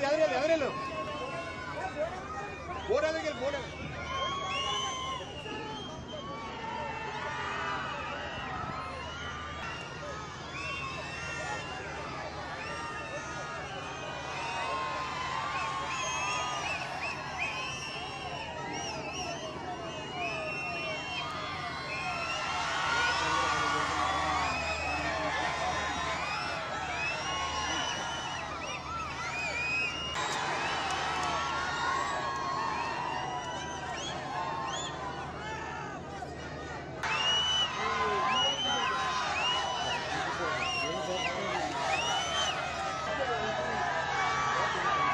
Jordi, ábrele, ábrelo. Bórale que el bórale.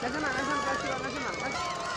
National, national, national, national.